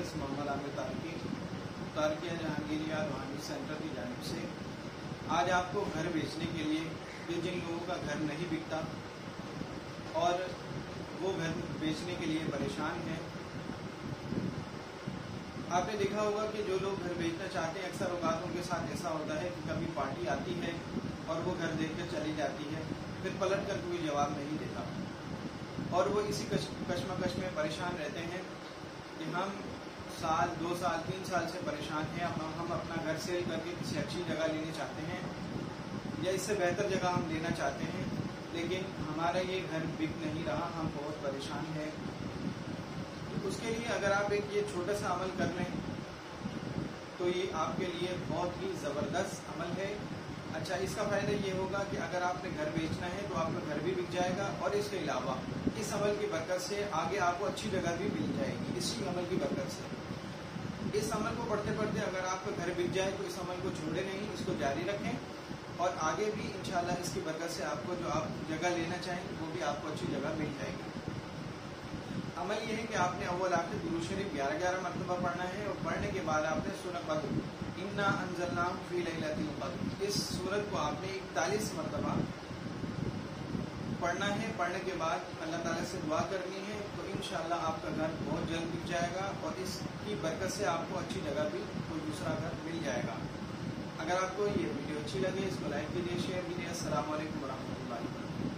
हाफिज़ मोहम्मद आमिर तारिक़ी जहंगीरिया सेंटर की जानिब से आज आपको घर बेचने के लिए कि जिन लोगों का घर नहीं बिकता और वो घर बेचने के लिए परेशान हैं। आपने देखा होगा कि जो लोग घर बेचना चाहते हैं अक्सर औकात उनके साथ ऐसा होता है कि कभी पार्टी आती है और वो घर देख कर चली जाती है, फिर पलट कर कोई जवाब नहीं देता और वो इसी कश्मकश में परेशान रहते हैं कि हम साल, 2 साल, 3 साल से परेशान हैं। हम अपना घर सेल करके किसी अच्छी जगह लेना चाहते हैं या इससे बेहतर जगह हम लेना चाहते हैं, लेकिन हमारा ये घर बिक नहीं रहा, हम बहुत परेशान हैं। उसके लिए अगर आप एक ये छोटा सा अमल कर लें तो ये आपके लिए बहुत ही ज़बरदस्त अमल है। अच्छा, इसका फ़ायदा ये होगा कि अगर आपने घर बेचना है तो आपका घर भी बिक जाएगा और इसके अलावा इस अमल की बरकत से आगे आपको अच्छी जगह भी मिल जाएगी। इसी अमल की बरकत से इस अमल को पढ़ते पढ़ते अगर आपका घर बिक जाए तो इस अमल को छोड़े नहीं, इसको जारी रखें और आगे भी इंशाल्लाह इसकी बरकत से आपको जो आप जगह लेना चाहें वो भी आपको अच्छी जगह मिल जाएगी। अमल यह है कि आपने अव्वल आके दुरूद शरीफ 11-11 मरतबा पढ़ना है और पढ़ने के बाद आपने सूरह फातिहा इन्ना अंज़लनाहु फ़ी लैलतिल क़द्र इस सूरत को आपने 41 मरतबा पढ़ना है। पढ़ने के बाद अल्लाह ताला से दुआ करनी है तो इंशाल्लाह आपका घर बहुत जल्द बिक जाएगा और इसकी बरकत से आपको अच्छी जगह भी कोई दूसरा घर मिल जाएगा। अगर आपको ये वीडियो अच्छी लगे इसको लाइक कीजिए, शेयर कीजिए। अस्सलामु अलैकुम व रहमतुल्लाहि व बरकातहू।